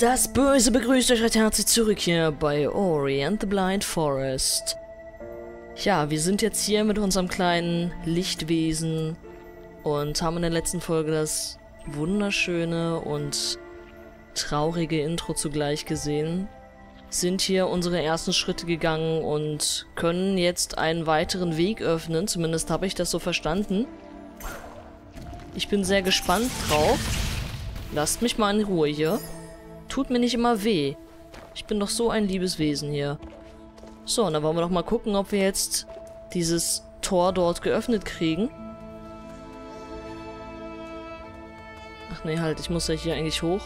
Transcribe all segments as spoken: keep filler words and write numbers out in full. Das Böse begrüßt euch recht herzlich zurück hier bei Ori and the Blind Forest. Ja, wir sind jetzt hier mit unserem kleinen Lichtwesen und haben in der letzten Folge das wunderschöne und traurige Intro zugleich gesehen. Sind hier unsere ersten Schritte gegangen und können jetzt einen weiteren Weg öffnen. Zumindest habe ich das so verstanden. Ich bin sehr gespannt drauf. Lasst mich mal in Ruhe hier. Tut mir nicht immer weh. Ich bin doch so ein liebes Wesen hier. So, und dann wollen wir doch mal gucken, ob wir jetzt dieses Tor dort geöffnet kriegen. Ach nee, halt. Ich muss ja hier eigentlich hoch.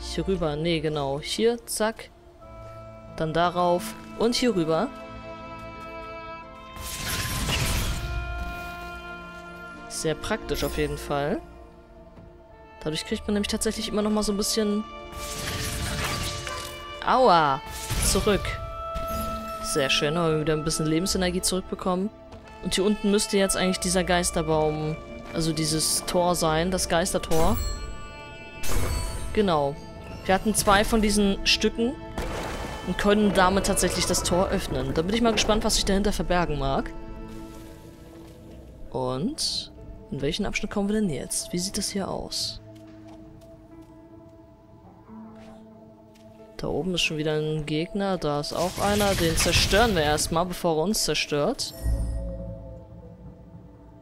Hier rüber. Nee, genau. Hier, zack. Dann darauf. Und hier rüber. Sehr praktisch auf jeden Fall. Dadurch kriegt man nämlich tatsächlich immer noch mal so ein bisschen... Aua! Zurück. Sehr schön, haben wir wieder ein bisschen Lebensenergie zurückbekommen. Und hier unten müsste jetzt eigentlich dieser Geisterbaum, also dieses Tor sein, das Geistertor. Genau. Wir hatten zwei von diesen Stücken und können damit tatsächlich das Tor öffnen. Da bin ich mal gespannt, was sich dahinter verbergen mag. Und in welchen Abschnitt kommen wir denn jetzt? Wie sieht das hier aus? Da oben ist schon wieder ein Gegner. Da ist auch einer. Den zerstören wir erstmal, bevor er uns zerstört.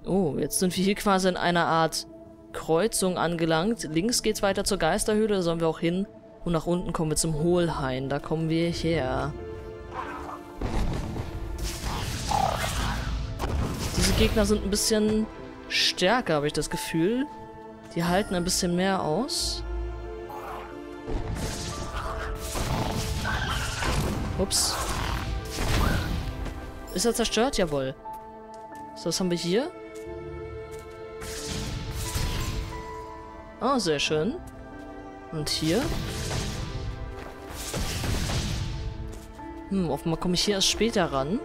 Oh, jetzt sind wir hier quasi in einer Art Kreuzung angelangt. Links geht's weiter zur Geisterhöhle. Da sollen wir auch hin. Und nach unten kommen wir zum Hohlhain. Da kommen wir her. Diese Gegner sind ein bisschen stärker, habe ich das Gefühl. Die halten ein bisschen mehr aus. Ups. Ist er zerstört? Jawohl. So, was haben wir hier? Oh, sehr schön. Und hier? Hm, offenbar komme ich hier erst später ran.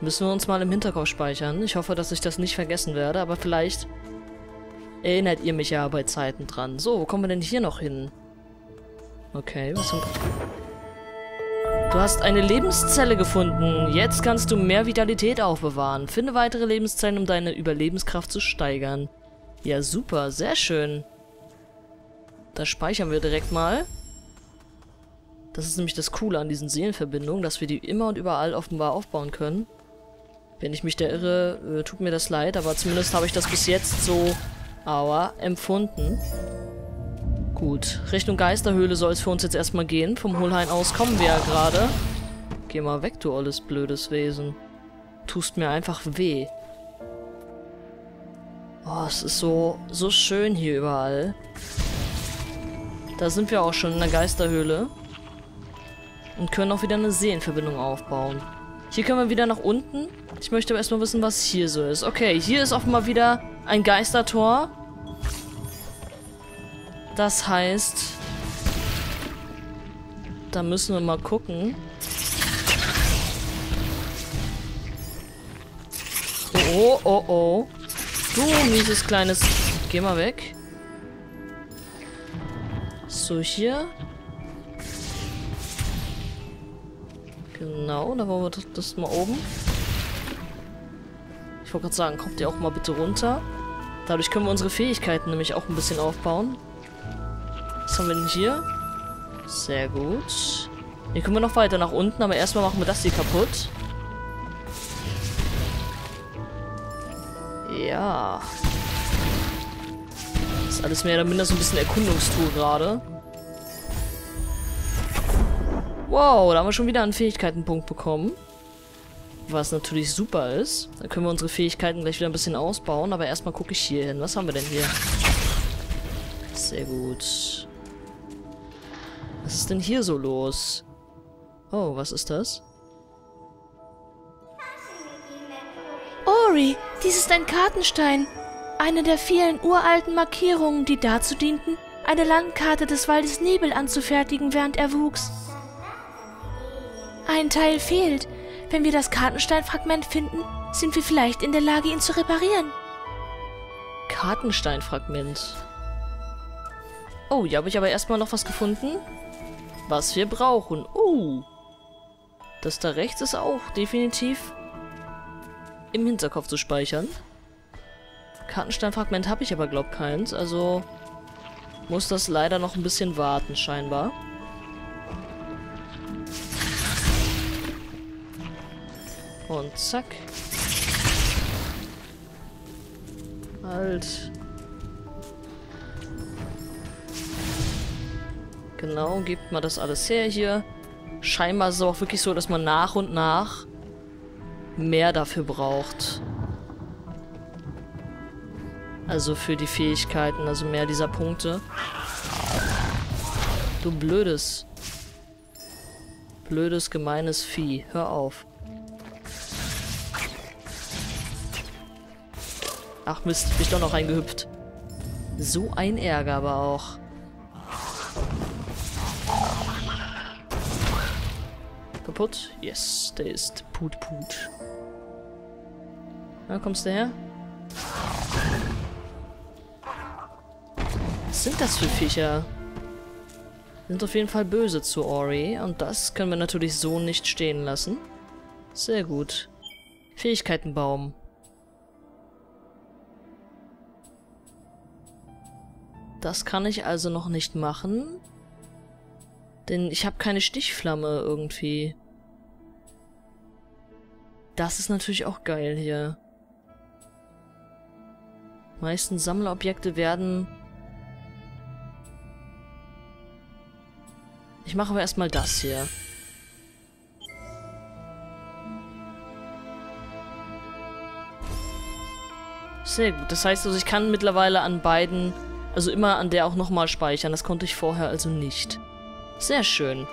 Müssen wir uns mal im Hinterkopf speichern. Ich hoffe, dass ich das nicht vergessen werde, aber vielleicht erinnert ihr mich ja bei Zeiten dran. So, wo kommen wir denn hier noch hin? Okay, was haben wir? Du hast eine Lebenszelle gefunden. Jetzt kannst du mehr Vitalität aufbewahren. Finde weitere Lebenszellen, um deine Überlebenskraft zu steigern. Ja, super, sehr schön. Das speichern wir direkt mal. Das ist nämlich das Coole an diesen Seelenverbindungen, dass wir die immer und überall offenbar aufbauen können. Wenn ich mich da irre, äh, tut mir das leid, aber zumindest habe ich das bis jetzt so, aua, empfunden. Gut, Richtung Geisterhöhle soll es für uns jetzt erstmal gehen. Vom Hohlhain aus kommen wir ja gerade. Geh mal weg, du alles blödes Wesen. Tust mir einfach weh. Oh, es ist so, so schön hier überall. Da sind wir auch schon in der Geisterhöhle. Und können auch wieder eine Seelenverbindung aufbauen. Hier können wir wieder nach unten. Ich möchte aber erstmal wissen, was hier so ist. Okay, hier ist offenbar wieder ein Geistertor. Das heißt... Da müssen wir mal gucken. Oh, oh, oh. Du mieses kleines... Geh mal weg. So, hier... Genau, da wollen wir das, das mal oben. Ich wollte gerade sagen, kommt ihr auch mal bitte runter. Dadurch können wir unsere Fähigkeiten nämlich auch ein bisschen aufbauen. Was haben wir denn hier? Sehr gut. Hier können wir noch weiter nach unten, aber erstmal machen wir das hier kaputt. Ja. Das ist alles mehr oder minder so ein bisschen Erkundungstour gerade. Wow, da haben wir schon wieder einen Fähigkeitenpunkt bekommen. Was natürlich super ist. Da können wir unsere Fähigkeiten gleich wieder ein bisschen ausbauen. Aber erstmal gucke ich hier hin. Was haben wir denn hier? Sehr gut. Was ist denn hier so los? Oh, was ist das? Ori, dies ist ein Kartenstein. Eine der vielen uralten Markierungen, die dazu dienten, eine Landkarte des Waldes Nibel anzufertigen, während er wuchs. Ein Teil fehlt. Wenn wir das Kartensteinfragment finden, sind wir vielleicht in der Lage, ihn zu reparieren. Kartensteinfragment. Oh, hier habe ich aber erstmal noch was gefunden, was wir brauchen. Oh, das da rechts ist auch definitiv im Hinterkopf zu speichern. Kartensteinfragment habe ich aber, glaube ich, keins. Also muss das leider noch ein bisschen warten, scheinbar. Und zack. Halt. Genau, gibt mal das alles her hier. Scheinbar ist es auch wirklich so, dass man nach und nach mehr dafür braucht. Also für die Fähigkeiten, also mehr dieser Punkte. Du blödes. Blödes, gemeines Vieh. Hör auf. Ach Mist, bin ich doch noch reingehüpft. So ein Ärger aber auch. Kaputt? Yes, der ist put put. Na, kommst du her? Was sind das für Viecher? Sind auf jeden Fall böse zu Ori und das können wir natürlich so nicht stehen lassen. Sehr gut. Fähigkeitenbaum. Das kann ich also noch nicht machen. Denn ich habe keine Stichflamme irgendwie. Das ist natürlich auch geil hier. Die meisten Sammlerobjekte werden... Ich mache aber erstmal das hier. Sehr gut. Das heißt also, ich kann mittlerweile an beiden... Also immer an der auch nochmal speichern. Das konnte ich vorher also nicht. Sehr schön.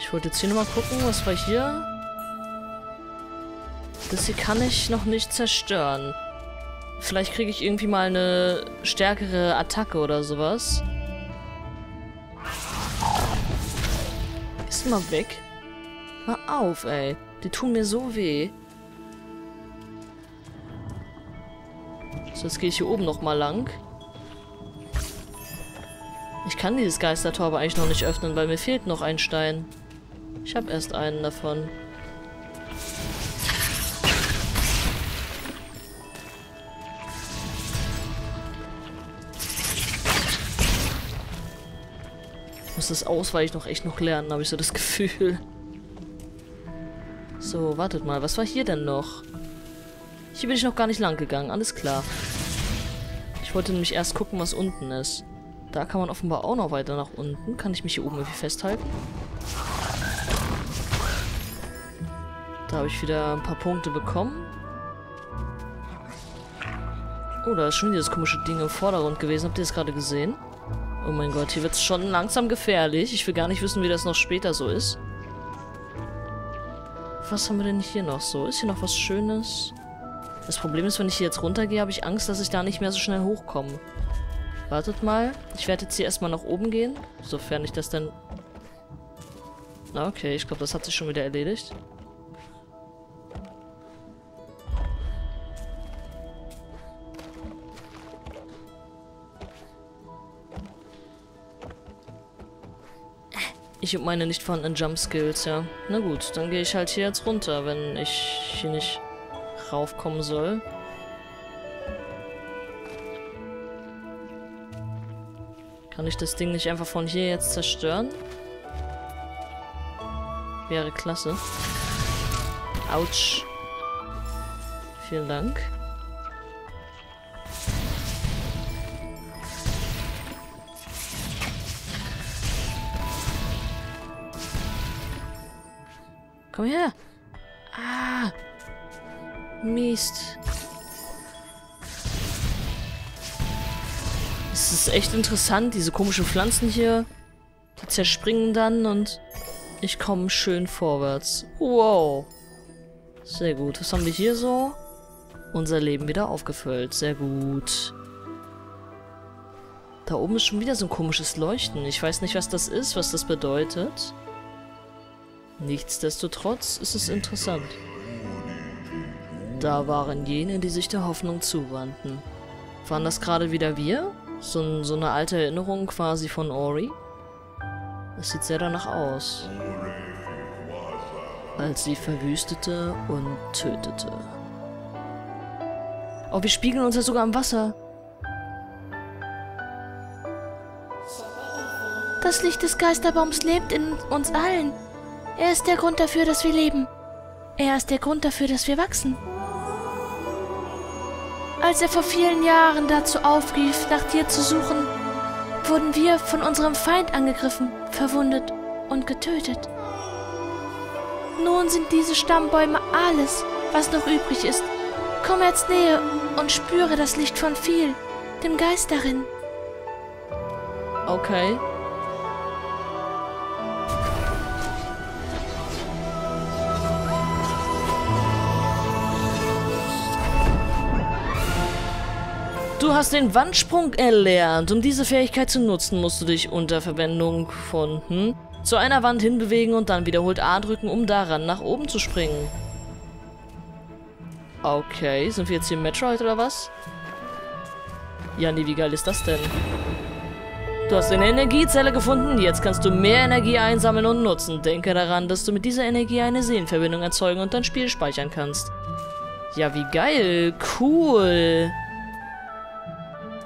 Ich wollte jetzt hier nochmal gucken, was war hier? Das hier kann ich noch nicht zerstören. Vielleicht kriege ich irgendwie mal eine stärkere Attacke oder sowas. Ist mal weg. Hör auf, ey. Die tun mir so weh. So, jetzt gehe ich hier oben nochmal lang. Ich kann dieses Geistertor aber eigentlich noch nicht öffnen, weil mir fehlt noch ein Stein. Ich habe erst einen davon. Ich muss das ausweichen noch echt noch lernen, habe ich so das Gefühl. So, wartet mal, was war hier denn noch? Hier bin ich noch gar nicht lang gegangen, alles klar. Ich wollte nämlich erst gucken, was unten ist. Da kann man offenbar auch noch weiter nach unten. Kann ich mich hier oben irgendwie festhalten? Da habe ich wieder ein paar Punkte bekommen. Oh, da ist schon wieder das komische Ding im Vordergrund gewesen. Habt ihr das gerade gesehen? Oh mein Gott, hier wird es schon langsam gefährlich. Ich will gar nicht wissen, wie das noch später so ist. Was haben wir denn hier noch so? Ist hier noch was Schönes? Das Problem ist, wenn ich hier jetzt runtergehe, habe ich Angst, dass ich da nicht mehr so schnell hochkomme. Wartet mal. Ich werde jetzt hier erstmal nach oben gehen. Sofern ich das denn... Na, okay. Ich glaube, das hat sich schon wieder erledigt. Ich und meine nicht vorhandenen Jump-Skills, ja. Na gut, dann gehe ich halt hier jetzt runter, wenn ich hier nicht raufkommen soll. Kann ich das Ding nicht einfach von hier jetzt zerstören? Wäre klasse. Autsch. Vielen Dank. Komm her! Ah! Mist. Es ist echt interessant, diese komischen Pflanzen hier. Die zerspringen dann und ich komme schön vorwärts. Wow. Sehr gut. Was haben wir hier so? Unser Leben wieder aufgefüllt. Sehr gut. Da oben ist schon wieder so ein komisches Leuchten. Ich weiß nicht, was das ist, was das bedeutet. Nichtsdestotrotz ist es interessant. Da waren jene, die sich der Hoffnung zuwandten. Waren das gerade wieder wir? So, so eine alte Erinnerung quasi von Ori. Es sieht sehr danach aus. Als sie verwüstete und tötete. Oh, wir spiegeln uns ja sogar im Wasser. Das Licht des Geisterbaums lebt in uns allen. Er ist der Grund dafür, dass wir leben. Er ist der Grund dafür, dass wir wachsen. Als er vor vielen Jahren dazu aufrief, nach dir zu suchen, wurden wir von unserem Feind angegriffen, verwundet und getötet. Nun sind diese Stammbäume alles, was noch übrig ist. Komm jetzt näher und spüre das Licht von viel, dem Geist darin. Okay. Du hast den Wandsprung erlernt. Um diese Fähigkeit zu nutzen, musst du dich unter Verwendung von hm, zu einer Wand hinbewegen und dann wiederholt A drücken, um daran nach oben zu springen. Okay, sind wir jetzt hier in Metroid oder was? Ja, nee, wie geil ist das denn? Du hast eine Energiezelle gefunden, jetzt kannst du mehr Energie einsammeln und nutzen. Denke daran, dass du mit dieser Energie eine Seelenverbindung erzeugen und dein Spiel speichern kannst. Ja, wie geil, cool.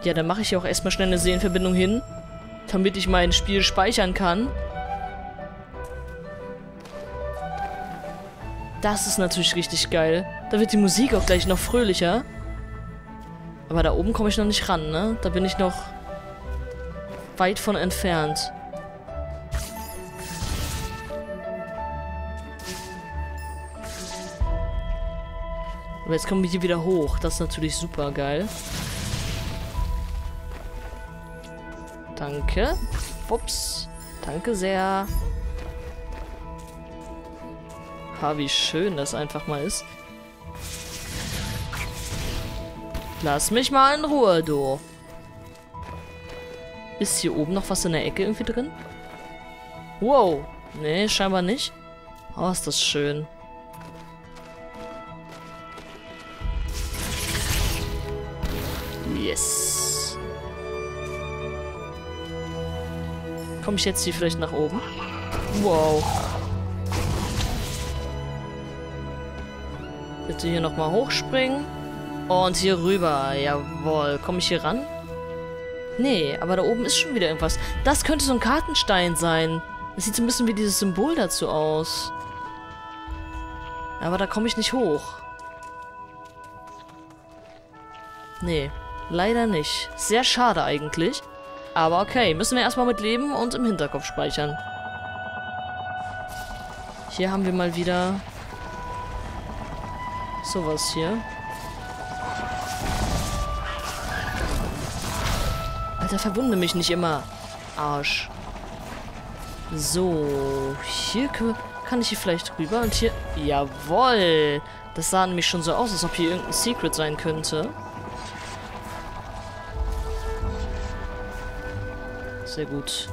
Ja, dann mache ich ja auch erstmal schnell eine Seelenverbindung hin, damit ich mein Spiel speichern kann. Das ist natürlich richtig geil. Da wird die Musik auch gleich noch fröhlicher. Aber da oben komme ich noch nicht ran, ne? Da bin ich noch weit von entfernt. Aber jetzt kommen wir hier wieder hoch. Das ist natürlich super geil. Danke. Ups. Danke sehr. Ha, wie schön das einfach mal ist. Lass mich mal in Ruhe, du. Ist hier oben noch was in der Ecke irgendwie drin? Wow. Nee, scheinbar nicht. Oh, ist das schön. Yes. Komme ich jetzt hier vielleicht nach oben? Wow. Bitte hier nochmal hochspringen. Und hier rüber. Jawohl. Komme ich hier ran? Nee, aber da oben ist schon wieder irgendwas. Das könnte so ein Kartenstein sein. Das sieht so ein bisschen wie dieses Symbol dazu aus. Aber da komme ich nicht hoch. Nee, leider nicht. Sehr schade eigentlich. Aber okay, müssen wir erstmal mit leben und im Hinterkopf speichern. Hier haben wir mal wieder sowas hier. Alter, verwunde mich nicht immer. Arsch. So, hier können wir, kann ich hier vielleicht rüber und hier... Jawoll! Das sah nämlich schon so aus, als ob hier irgendein Secret sein könnte. Sehr gut.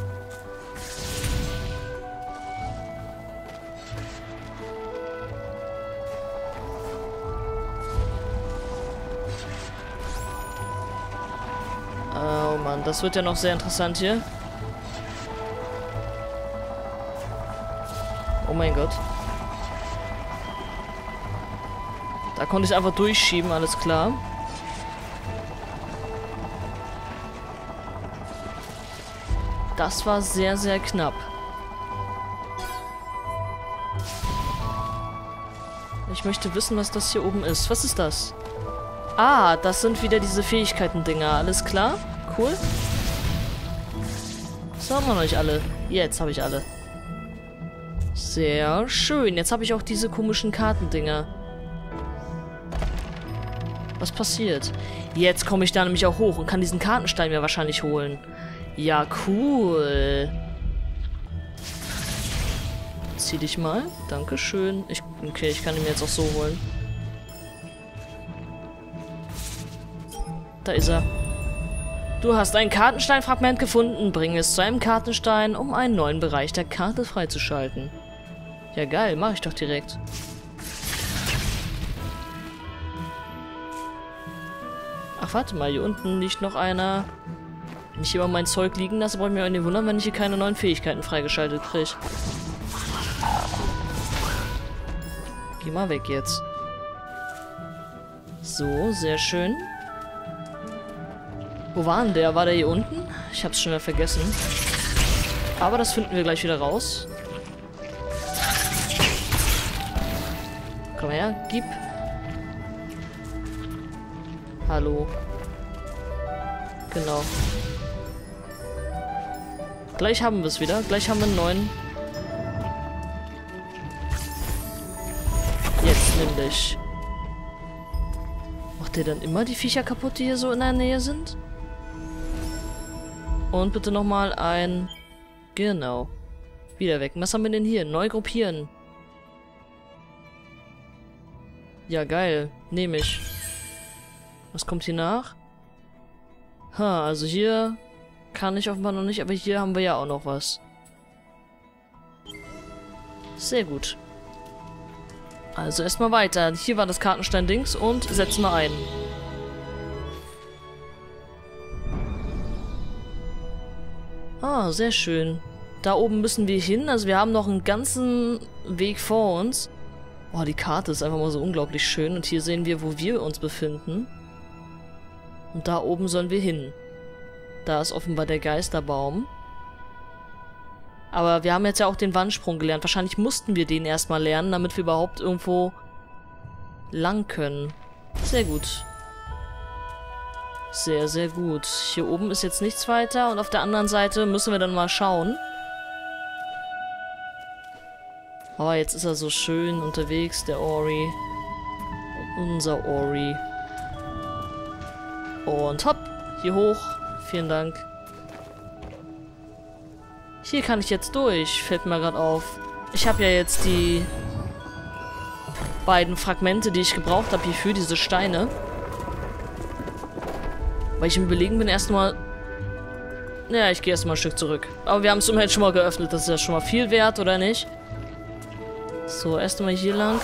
Oh Mann, das wird ja noch sehr interessant hier. Oh mein Gott. Da konnte ich einfach durchschieben, alles klar. Das war sehr, sehr knapp. Ich möchte wissen, was das hier oben ist. Was ist das? Ah, das sind wieder diese Fähigkeiten-Dinger. Alles klar? Cool. So, haben wir noch nicht alle. Jetzt habe ich alle. Sehr schön. Jetzt habe ich auch diese komischen Kartendinger. Was passiert? Jetzt komme ich da nämlich auch hoch und kann diesen Kartenstein mir wahrscheinlich holen. Ja, cool. Zieh dich mal. Dankeschön. Ich, okay, ich kann ihn mir jetzt auch so holen. Da ist er. Du hast ein Kartensteinfragment gefunden. Bring es zu einem Kartenstein, um einen neuen Bereich der Karte freizuschalten. Ja, geil. Mache ich doch direkt. Ach, warte mal. Hier unten liegt noch einer. Wenn ich hier mal mein Zeug liegen lasse, brauche ich mir auch nicht wundern, wenn ich hier keine neuen Fähigkeiten freigeschaltet kriege. Geh mal weg jetzt. So, sehr schön. Wo war denn der? War der hier unten? Ich hab's schon wieder vergessen. Aber das finden wir gleich wieder raus. Komm her, gib. Hallo. Genau. Gleich haben wir es wieder. Gleich haben wir einen neuen. Jetzt nämlich. Macht ihr dann immer die Viecher kaputt, die hier so in der Nähe sind? Und bitte nochmal ein... Genau. Wieder weg. Was haben wir denn hier? Neu gruppieren. Ja, geil. Nehme ich. Was kommt hier nach? Ha, also hier kann ich offenbar noch nicht, aber hier haben wir ja auch noch was. Sehr gut. Also erstmal weiter. Hier war das Kartenstein-Dings und setzen wir ein. Ah, sehr schön. Da oben müssen wir hin, also wir haben noch einen ganzen Weg vor uns. Oh, die Karte ist einfach mal so unglaublich schön und hier sehen wir, wo wir uns befinden. Und da oben sollen wir hin. Da ist offenbar der Geisterbaum. Aber wir haben jetzt ja auch den Wandsprung gelernt. Wahrscheinlich mussten wir den erstmal lernen, damit wir überhaupt irgendwo lang können. Sehr gut. Sehr, sehr gut. Hier oben ist jetzt nichts weiter und auf der anderen Seite müssen wir dann mal schauen. Oh, jetzt ist er so schön unterwegs, der Ori. Unser Ori. Und hopp, hier hoch. Vielen Dank. Hier kann ich jetzt durch, fällt mir gerade auf. Ich habe ja jetzt die beiden Fragmente, die ich gebraucht habe, hierfür, diese Steine. Weil ich im Überlegen bin, erstmal... Naja, ich gehe erstmal ein Stück zurück. Aber wir haben es immerhin schon mal geöffnet, das ist ja schon mal viel wert, oder nicht? So, erstmal hier lang.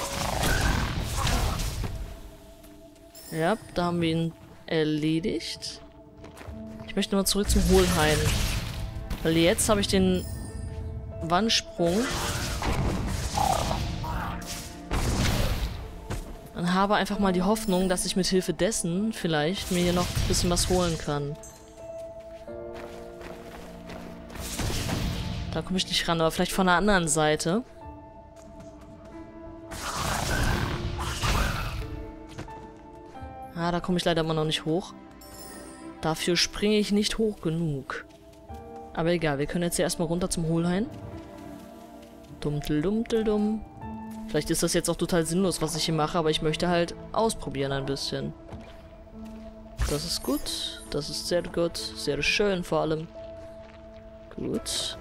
Ja, da haben wir ihn... erledigt. Ich möchte nochmal zurück zum Hohlhain. Weil jetzt habe ich den Wandsprung. Und habe einfach mal die Hoffnung, dass ich mit Hilfe dessen vielleicht mir hier noch ein bisschen was holen kann. Da komme ich nicht ran, aber vielleicht von der anderen Seite. Ah, da komme ich leider immer noch nicht hoch. Dafür springe ich nicht hoch genug. Aber egal, wir können jetzt hier erstmal runter zum Hohlhain. Dummtel, dummtel, dumm. Vielleicht ist das jetzt auch total sinnlos, was ich hier mache, aber ich möchte halt ausprobieren ein bisschen. Das ist gut. Das ist sehr gut. Sehr schön vor allem. Gut.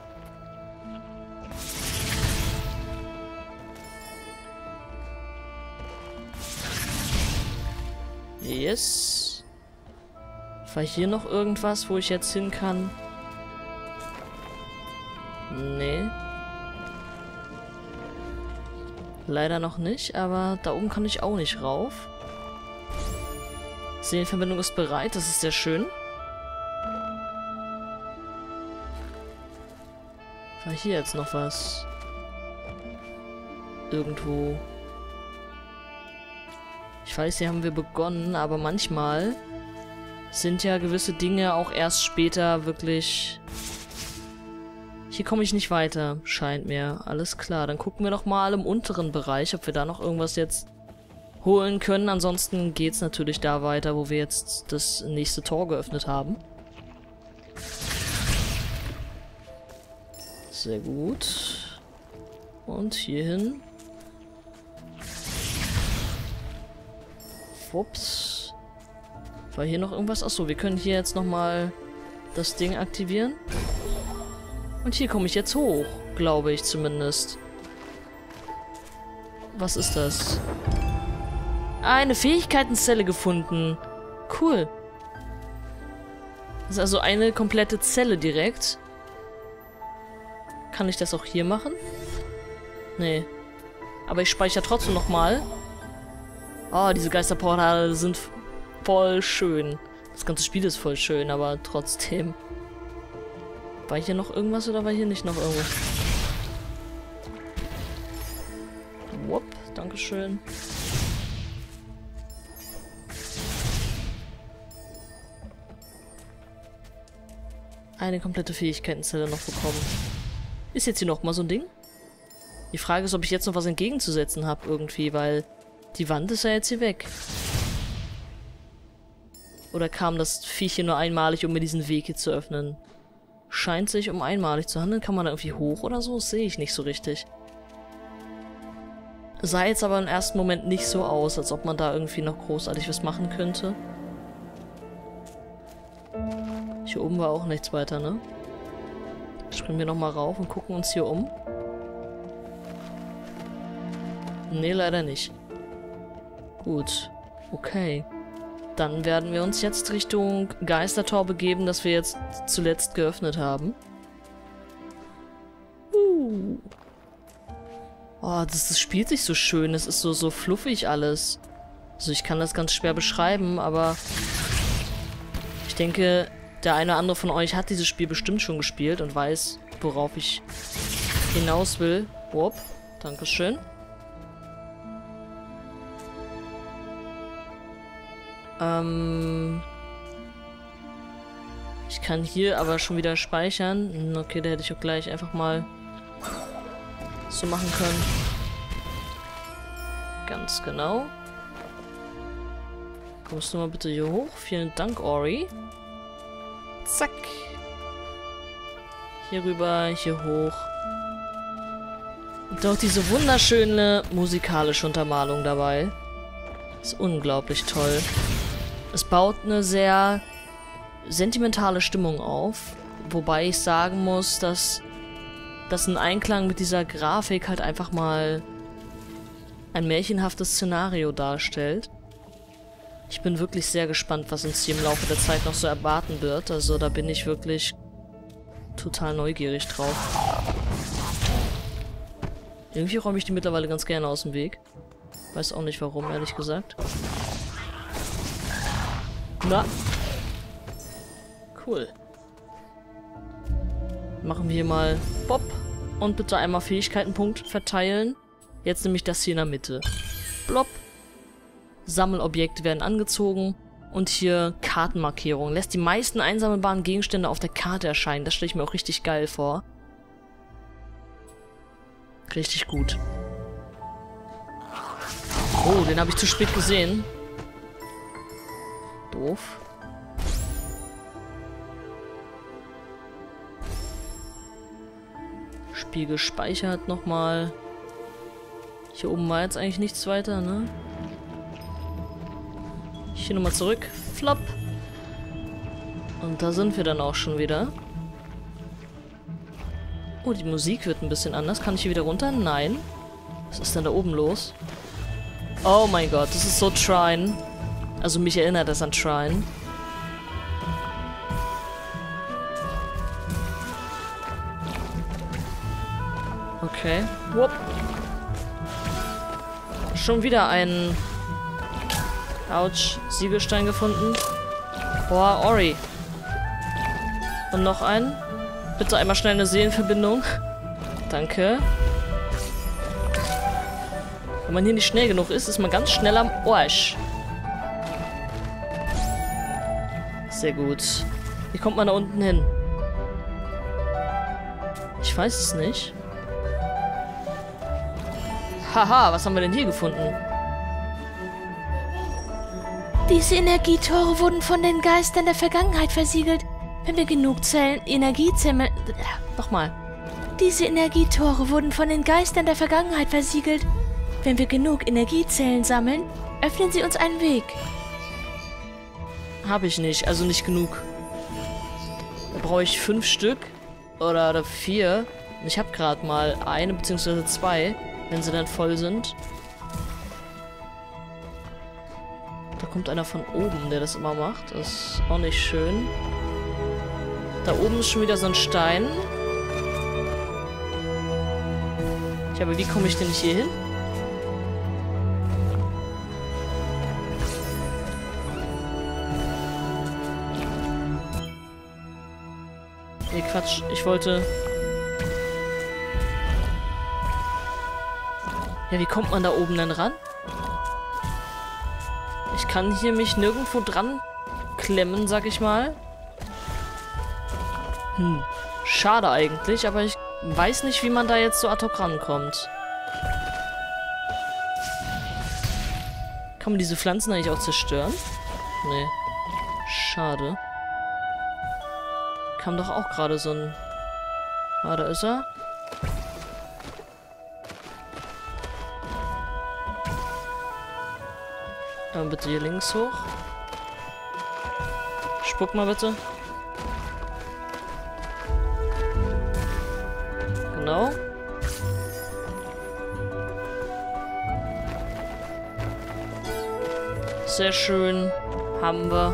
Yes. War hier noch irgendwas, wo ich jetzt hin kann? Nee. Leider noch nicht, aber da oben kann ich auch nicht rauf. Seelenverbindung ist bereit, das ist sehr schön. War hier jetzt noch was? Irgendwo... Ich weiß, hier haben wir begonnen, aber manchmal sind ja gewisse Dinge auch erst später wirklich... Hier komme ich nicht weiter, scheint mir. Alles klar, dann gucken wir doch mal im unteren Bereich, ob wir da noch irgendwas jetzt holen können. Ansonsten geht es natürlich da weiter, wo wir jetzt das nächste Tor geöffnet haben. Sehr gut. Und hierhin... Ups. War hier noch irgendwas? Achso, wir können hier jetzt nochmal das Ding aktivieren. Und hier komme ich jetzt hoch, glaube ich zumindest. Was ist das? Eine Fähigkeitenzelle gefunden. Cool. Das ist also eine komplette Zelle direkt. Kann ich das auch hier machen? Nee. Aber ich speichere trotzdem nochmal. Oh, diese Geisterportale sind voll schön. Das ganze Spiel ist voll schön, aber trotzdem. War hier noch irgendwas oder war hier nicht noch irgendwas? Wupp, dankeschön. Eine komplette Fähigkeitenzelle noch bekommen. Ist jetzt hier nochmal so ein Ding? Die Frage ist, ob ich jetzt noch was entgegenzusetzen habe irgendwie, weil die Wand ist ja jetzt hier weg. Oder kam das Viech hier nur einmalig, um mir diesen Weg hier zu öffnen? Scheint sich um einmalig zu handeln. Kann man da irgendwie hoch oder so? Das sehe ich nicht so richtig. Sah jetzt aber im ersten Moment nicht so aus, als ob man da irgendwie noch großartig was machen könnte. Hier oben war auch nichts weiter, ne? Springen wir nochmal rauf und gucken uns hier um. Ne, leider nicht. Gut. Okay. Dann werden wir uns jetzt Richtung Geistertor begeben, das wir jetzt zuletzt geöffnet haben. Uh. Oh, das, das spielt sich so schön. Es ist so, so fluffig alles. Also ich kann das ganz schwer beschreiben, aber ich denke, der eine oder andere von euch hat dieses Spiel bestimmt schon gespielt und weiß, worauf ich hinaus will. Wop, dankeschön. Ich kann hier aber schon wieder speichern. Okay, da hätte ich auch gleich einfach mal so machen können. Ganz genau. Kommst du mal bitte hier hoch? Vielen Dank, Ori. Zack. Hier rüber, hier hoch. Und auch diese wunderschöne musikalische Untermalung dabei. Ist unglaublich toll. Es baut eine sehr sentimentale Stimmung auf, wobei ich sagen muss, dass das in Einklang mit dieser Grafik halt einfach mal ein märchenhaftes Szenario darstellt. Ich bin wirklich sehr gespannt, was uns hier im Laufe der Zeit noch so erwarten wird. Also da bin ich wirklich total neugierig drauf. Irgendwie räume ich die mittlerweile ganz gerne aus dem Weg. Weiß auch nicht warum, ehrlich gesagt. Na. Cool. Machen wir hier mal Bob und bitte einmal Fähigkeitenpunkt verteilen. Jetzt nehme ich das hier in der Mitte. Blob. Sammelobjekte werden angezogen. Und hier Kartenmarkierung. Lässt die meisten einsammelbaren Gegenstände auf der Karte erscheinen. Das stelle ich mir auch richtig geil vor. Richtig gut. Oh, den habe ich zu spät gesehen. Doof. Spiel gespeichert nochmal. Hier oben war jetzt eigentlich nichts weiter, ne? Hier nochmal zurück. Flop. Und da sind wir dann auch schon wieder. Oh, die Musik wird ein bisschen anders. Kann ich hier wieder runter? Nein. Was ist denn da oben los? Oh mein Gott, das ist so Shrine. Also mich erinnert das an Shrine. Okay. Whoop. Schon wieder ein... Autsch, Siegelstein gefunden. Boah, Ori. Und noch einen. Bitte einmal schnell eine Seelenverbindung. Danke. Wenn man hier nicht schnell genug ist, ist man ganz schnell am Arsch. Sehr gut. Wie kommt man da unten hin? Ich weiß es nicht. Haha, was haben wir denn hier gefunden? Diese Energietore wurden von den Geistern der Vergangenheit versiegelt. Wenn wir genug Zellen, Energiezellen... Nochmal. Diese Energietore wurden von den Geistern der Vergangenheit versiegelt. Wenn wir genug Energiezellen sammeln, öffnen sie uns einen Weg. Habe ich nicht, also nicht genug. Da brauche ich fünf Stück oder, oder vier. Ich habe gerade mal eine bzw. zwei, wenn sie dann voll sind. Da kommt einer von oben, der das immer macht. Das ist auch nicht schön. Da oben ist schon wieder so ein Stein. Tja, aber wie komme ich denn hier hin? Nee, Quatsch. Ich wollte... Ja, wie kommt man da oben denn ran? Ich kann hier mich nirgendwo dran klemmen, sag ich mal. Hm. Schade eigentlich, aber ich weiß nicht, wie man da jetzt so ad hoc rankommt. Kann man diese Pflanzen eigentlich auch zerstören? Nee. Schade. Kam doch auch gerade so ein... Ah, da ist er. Dann bitte hier links hoch. Spuck mal bitte. Genau. Sehr schön. Haben wir.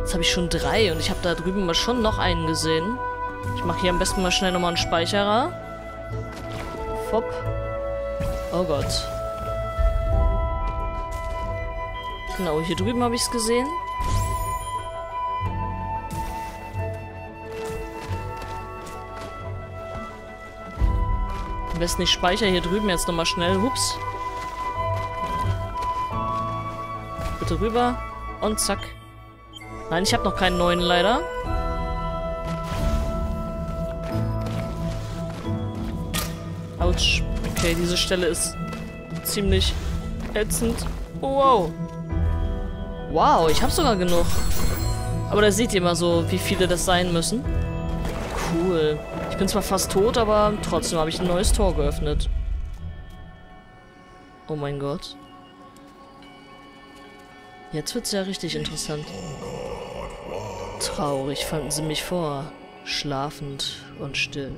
Jetzt habe ich schon drei und ich habe da drüben mal schon noch einen gesehen. Ich mache hier am besten mal schnell nochmal einen Speicherer. Fopp. Oh Gott. Genau, hier drüben habe ich es gesehen. Am besten ich speichere hier drüben jetzt nochmal schnell. Hups. Bitte rüber. Und zack. Nein, ich habe noch keinen neuen, leider. Autsch. Okay, diese Stelle ist ziemlich ätzend. Wow. Wow, ich habe sogar genug. Aber da seht ihr mal so, wie viele das sein müssen. Cool. Ich bin zwar fast tot, aber trotzdem habe ich ein neues Tor geöffnet. Oh mein Gott. Jetzt wird's ja richtig interessant. Traurig fanden sie mich vor. Schlafend und still.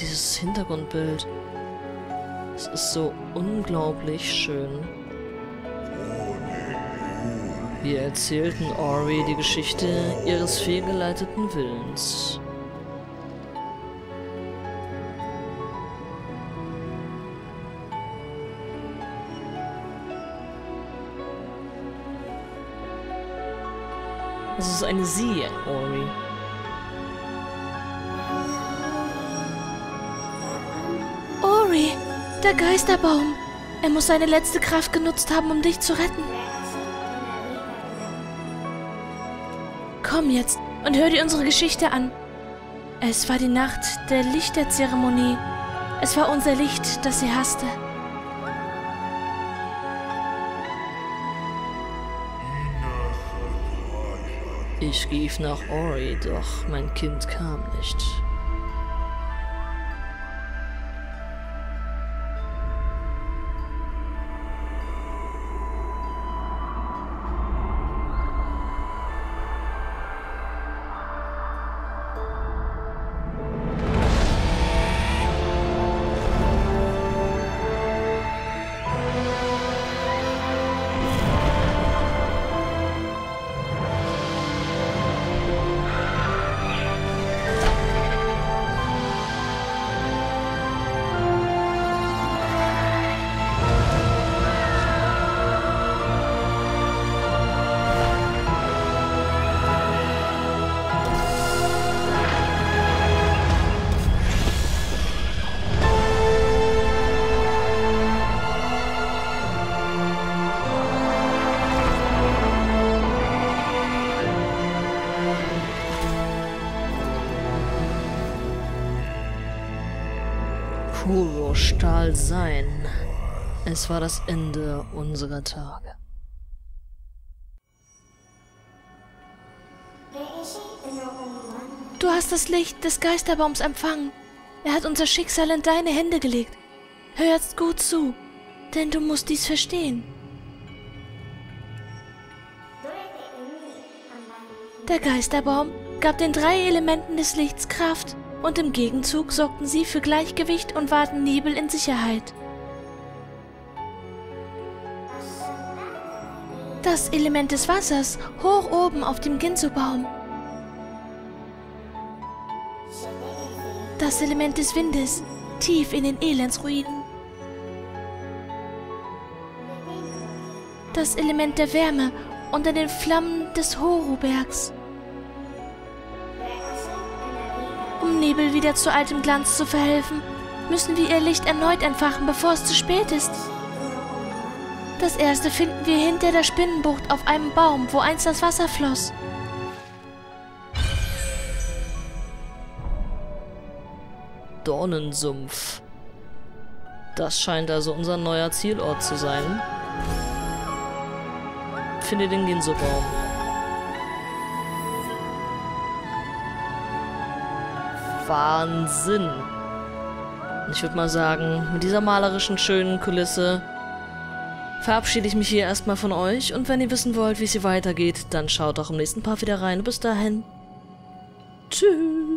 Dieses Hintergrundbild. Es ist so unglaublich schön. Wir erzählten Ori die Geschichte ihres fehlgeleiteten Willens. Es ist eine Sie, Ori. Der Geisterbaum. Er muss seine letzte Kraft genutzt haben, um dich zu retten. Komm jetzt und hör dir unsere Geschichte an. Es war die Nacht der Lichterzeremonie. Es war unser Licht, das sie hasste. Ich rief nach Ori, doch mein Kind kam nicht. Stahl sein. Es war das Ende unserer Tage. Du hast das Licht des Geisterbaums empfangen. Er hat unser Schicksal in deine Hände gelegt. Hör jetzt gut zu, denn du musst dies verstehen. Der Geisterbaum gab den drei Elementen des Lichts Kraft. Und im Gegenzug sorgten sie für Gleichgewicht und wahrten Nibel in Sicherheit. Das Element des Wassers hoch oben auf dem Ginsubaum. Das Element des Windes, tief in den Elendsruinen. Das Element der Wärme unter den Flammen des Horu-Bergs. Um Nibel wieder zu altem Glanz zu verhelfen, müssen wir ihr Licht erneut entfachen, bevor es zu spät ist. Das erste finden wir hinter der Spinnenbucht auf einem Baum, wo einst das Wasser floss. Dornensumpf. Das scheint also unser neuer Zielort zu sein. Finde den Ginsubaum. Wahnsinn! Ich würde mal sagen, mit dieser malerischen, schönen Kulisse verabschiede ich mich hier erstmal von euch. Und wenn ihr wissen wollt, wie es hier weitergeht, dann schaut auch im nächsten Part wieder rein. Bis dahin. Tschüss!